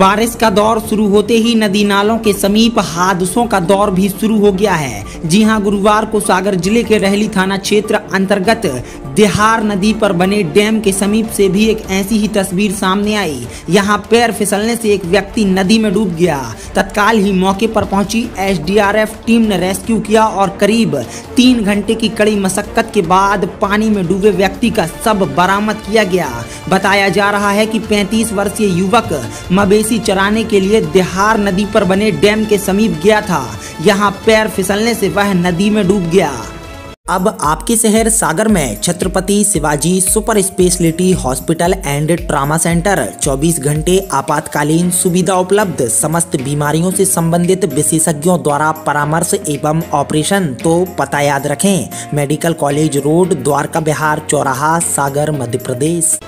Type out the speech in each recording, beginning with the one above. बारिश का दौर शुरू होते ही नदी नालों के समीप हादसों का दौर भी शुरू हो गया है। जी हां, गुरुवार को सागर जिले के रहली थाना क्षेत्र अंतर्गत देहार नदी पर बने डैम के समीप से भी एक ऐसी ही तस्वीर सामने आई। यहां पैर फिसलने से एक व्यक्ति नदी में डूब गया। तत्काल ही मौके पर पहुंची SDRF टीम ने रेस्क्यू किया और करीब 3 घंटे की कड़ी मशक्कत के बाद पानी में डूबे व्यक्ति का शव बरामद किया गया। बताया जा रहा है कि 35 वर्षीय युवक मवेशी चराने के लिए देहार नदी पर बने डैम के समीप गया था। यहाँ पैर फिसलने से वह नदी में डूब गया। अब आपके शहर सागर में Chhatrapati Shivaji super speciality hospital and trauma centre 24 घंटे आपातकालीन सुविधा उपलब्ध, समस्त बीमारियों से संबंधित विशेषज्ञों द्वारा परामर्श एवं ऑपरेशन। तो पता याद रखें, medical college road, Dwarka Bihar, चौराहा, सागर, मध्य प्रदेश।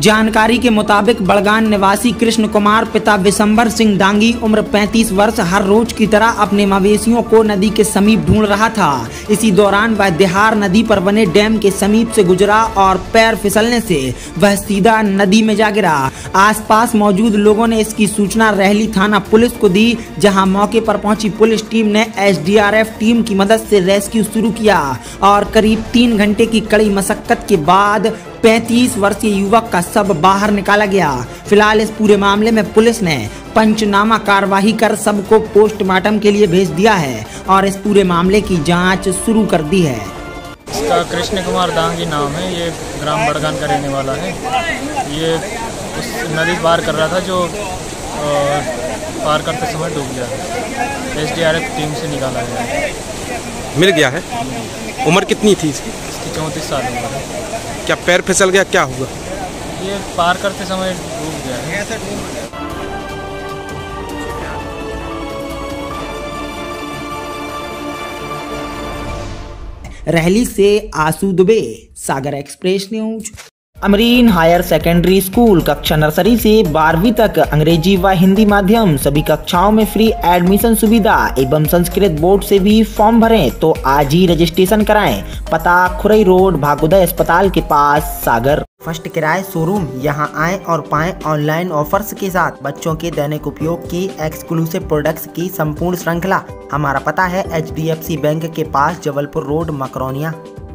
जानकारी के मुताबिक बड़गान निवासी कृष्ण कुमार पिता विसंबर सिंह दांगी उम्र 35 वर्ष हर रोज की तरह अपने मवेशियों को नदी के समीप ढूंढ रहा था। इसी दौरान वह देहार नदी पर बने डैम के समीप से गुजरा और पैर फिसलने से वह सीधा नदी में जा गिरा। आसपास मौजूद लोगों ने इसकी सूचना रहली थाना पुलिस को दी, जहाँ मौके पर पहुंची पुलिस टीम ने SDRF टीम की मदद से रेस्क्यू शुरू किया और करीब 3 घंटे की कड़ी मशक्कत के बाद 35 वर्षीय युवक का शव बाहर निकाला गया। फिलहाल इस पूरे मामले में पुलिस ने पंचनामा कार्यवाही कर शव को पोस्टमार्टम के लिए भेज दिया है और इस पूरे मामले की जांच शुरू कर दी है। इसका कृष्ण कुमार दांगी नाम है, ये ग्राम बड़गान का रहने वाला है। ये उस नदी पार कर रहा था जो पार करते समय डूब गया। SDRF टीम से निकाला गया, मिल गया है। उम्र कितनी थी इसकी? 34 साल उम्र है। क्या पैर फिसल गया, क्या हुआ? ये पार करते समय डूब गया है। रहली से आसू Dubey, Sagar express news. Amreen higher secondary school कक्षा नर्सरी से 12वीं तक अंग्रेजी व हिंदी माध्यम सभी कक्षाओं में फ्री एडमिशन सुविधा एवं संस्कृत बोर्ड से भी फॉर्म भरें तो आज ही रजिस्ट्रेशन कराएं। पता खुरई रोड भागोदय अस्पताल के पास सागर। फर्स्ट किराए शोरूम, यहां आएं और पाएं ऑनलाइन ऑफर्स के साथ बच्चों के दैनिक उपयोग की एक्सक्लूसिव प्रोडक्ट्स की संपूर्ण श्रृंखला। हमारा पता है HDFC बैंक के पास जबलपुर रोड मकरौनिया।